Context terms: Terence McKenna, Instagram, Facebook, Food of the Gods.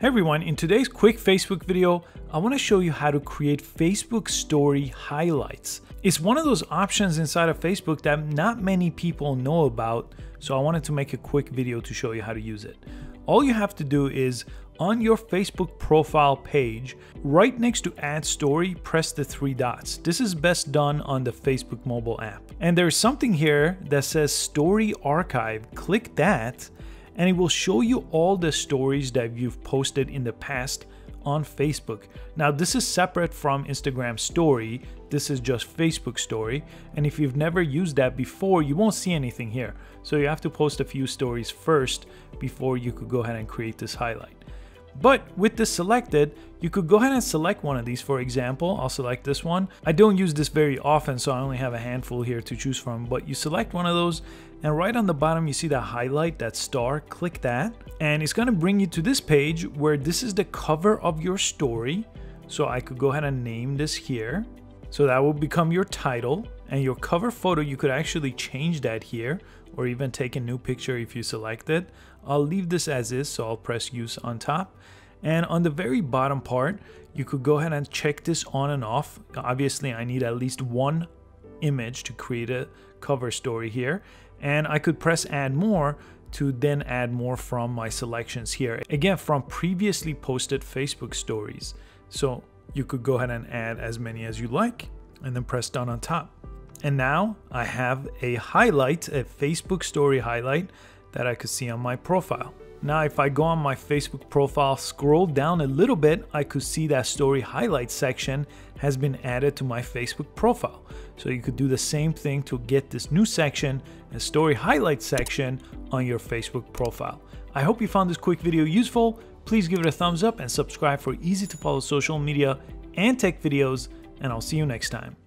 Hey everyone, in today's quick Facebook video, I want to show you how to create Facebook story highlights. It's one of those options inside of Facebook that not many people know about, so I wanted to make a quick video to show you how to use it. All you have to do is, on your Facebook profile page, right next to Add Story, press the three dots. This is best done on the Facebook mobile app. And there's something here that says Story Archive. Click that, and it will show you all the stories that you've posted in the past on Facebook. Now, this is separate from Instagram Story. This is just Facebook Story. And if you've never used that before, you won't see anything here. So you have to post a few stories first before you could go ahead and create this highlight. But with this selected, you could go ahead and select one of these. For example, I'll select this one. I don't use this very often, so I only have a handful here to choose from, but you select one of those, and right on the bottom, you see that highlight, that star, click that, and it's gonna bring you to this page where this is the cover of your story. So I could go ahead and name this here. So that will become your title, and your cover photo, you could actually change that here, or even take a new picture if you select it. I'll leave this as is, so I'll press use on top. And on the very bottom part, you could go ahead and check this on and off. Obviously, I need at least one image to create a cover story here. And I could press add more to then add more from my selections here. Again, from previously posted Facebook stories. So you could go ahead and add as many as you like, and then press done on top. And now I have a highlight, a Facebook story highlight that I could see on my profile. Now, if I go on my Facebook profile, scroll down a little bit, I could see that story highlight section has been added to my Facebook profile. So you could do the same thing to get this new section, a story highlight section, on your Facebook profile. I hope you found this quick video useful. Please give it a thumbs up and subscribe for easy to follow social media and tech videos, and I'll see you next time.